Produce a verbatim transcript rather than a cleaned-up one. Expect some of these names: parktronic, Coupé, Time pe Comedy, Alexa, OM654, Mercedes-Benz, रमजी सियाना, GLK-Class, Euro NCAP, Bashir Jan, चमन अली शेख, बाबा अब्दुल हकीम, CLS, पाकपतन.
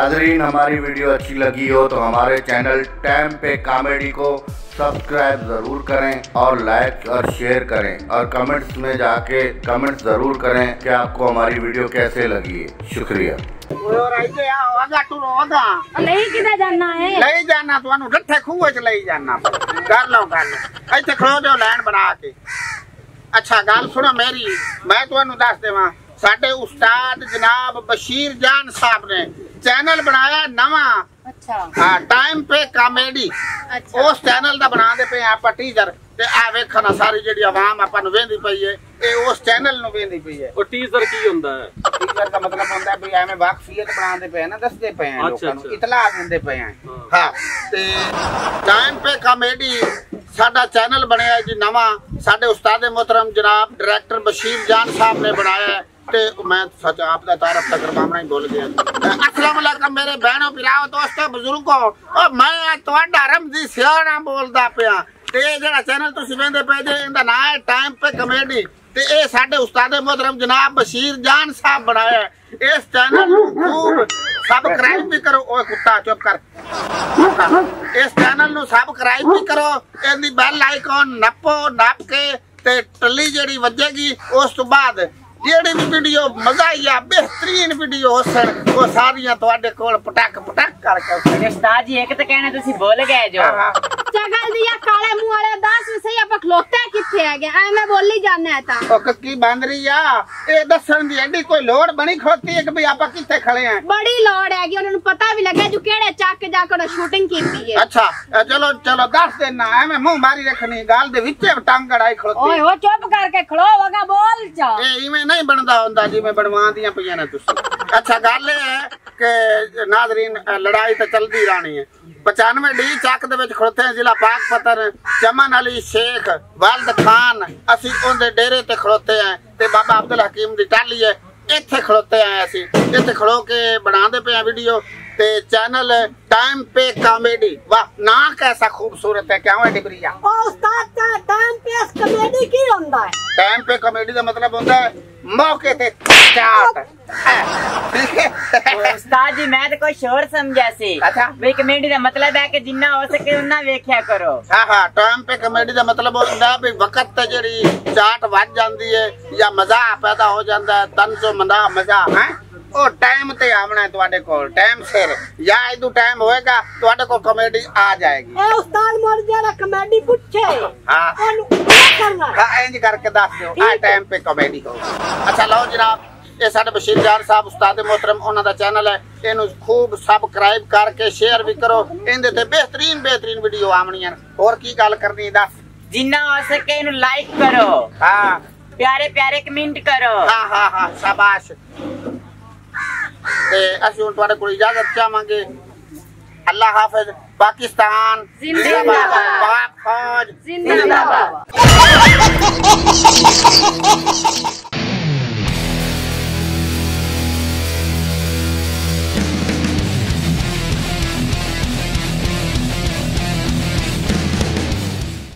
नाजरीन, हमारी वीडियो अच्छी लगी हो तो हमारे चैनल टाइम पे कॉमेडी को सब्सक्राइब ज़रूर करें और लाइक और शेयर करें और कमेंट्स में जाके कमेंट ज़रूर करें कि आपको हमारी वीडियो कैसे लगी है। शुक्रिया। नहीं किधर जाना है, नहीं जाना तो रट्ठे खूह च लई जाना कर लो कर लो इत्थे खड़ो जो लाइन बना के। अच्छा गल सुनो मेरी, मैं तुहानू दस देवां साडे उस्ताद जनाब बशीर जान साहब ने चैनल बनाया नवा। अच्छा। हां, टाइम पे कॉमेडी। अच्छा। उस चैनल दा बना दे पे आपा टीजर ते आ वेखना सारी जेडी आवाम आपा नु वेंदी पई है, ए उस चैनल नु वेंदी पई है। ओ टीजर की हुंदा है? टीजर दा मतलब हुंदा है भई एवें वाकफियत बना दे पे है ना, दसदे पे हैं लोकां नु, इतला देंदे पे हैं। हां ते टाइम पे कॉमेडी साडा चैनल बनया जी नवा, साडे उस्ताद मोहतरम जनाब डायरेक्टर बशीर जान साहब ने बनाया है। मैं सच आपका तारफ तक करवाना ही भूल गया। अस्सलाम वालेकुम मेरे बहनों भराओ दोस्तों बुजुर्गों, और मैं आज तुहाडा रमजी सियाना बोलदा पिया ते जेड़ा चैनल तुसी वेंदे पे जे इंदा नाम है टाइम पे कॉमेडी ते ए साडे उस्ताद मोहतरम जनाब बशीर जान साहब बनाया है। इस चैनल नु खूब सब्सक्राइब भी करो। ओए कुत्ता चुप कर। इस चैनल नु सब्सक्राइब भी करो, एंदी बेल आइकन नपो, नप के ते टल्ली जेड़ी वजेगी उस तो बाद जेड़ी भी वीडियो मजाइया बेहतरीन वीडियो होसन वो सारियां तोडे कोल पटक पटक करके। उस्ताद जी एक तो कहना तुसी बोल गए जो चगल दिया काले मुंह वाले दस सही आप खलोते किथे आ गया ए मैं बोली जाने है ता ओ कक्की बांदरीया ए दसन दी एडी कोई लोड बनी खोती है कि भाई आपा किथे खड़े हैं। बड़ी लोड हैगी, उन्हें पता भी लगे जो केड़े चक जाके शूटिंग कीती है। अच्छा चलो चलो दस देना ए मैं मुंह मारी रखनी गाल दे विच टांग अड़ाई खलोती। ओए हो चुप करके खड़ो होगा बोल जा ए इवें नहीं बनदा हुंदा जी मैं बनवा दियां पईयां ने तुसी। अच्छा गल है के नाजरीन लड़ाई तो चलदी रहनी है। पचानवे डी चक दे विच खड़ोते हैं जिला पाकपतन चमन अली शेख वालद खान असी उनके डेरे ते खड़ोते हैं ते बाबा अब्दुल हकीम दी टाली है इत्थे खड़ोते हैं। असी इत्थे खड़ो के बनांदे पे वीडियो ते चैनल टाइम पे कॉमेडी। वाह ना कैसा खूबसूरत है, क्या है डिबरिया ओ उस्ताद टाइम पे कॉमेडी की हुंदा है? टाइम पे कॉमेडी दा मतलब हुंदा है मौके ते चाट। उस्ताद जी मैं तो कुछ और समझा सी। अच्छा भाई कॉमेडी दा मतलब है कि जिन्ना हो सके उन्ना देखया करो। हां हां टाइम पे कॉमेडी दा मतलब हुंदा है वक्त ते जेडी चाट वध जांदी है या मजा पैदा हो जांदा है, तंजो मना मजा है ओ टाइम ते आवना है तोडे कोल टाइम सिर या इदू टाइम होएगा तोडे को कॉमेडी आ जाएगी। ए उस्ताद मोर जरा कॉमेडी पूछे हां ओनु क्या करना हां इंज करके दस दो आ टाइम पे कॉमेडी को। अच्छा लो जनाब ए साडे बशीर जान साहब उस्ताद मोहतरम उन्हां दा चैनल है, इनु खूब सब्सक्राइब करके शेयर भी करो, इंदे ते बेहतरीन बेहतरीन वीडियो आवणियां। और की गल करनी दस जिन्ना हो सके इनु लाइक करो, हां प्यारे प्यारे कमेंट करो। हां हां हां शाबाश। इजाजत चाहेंगे, अल्लाह हाफिज, पाकिस्तान जिंदाबाद, पाक फौज जिंदाबाद।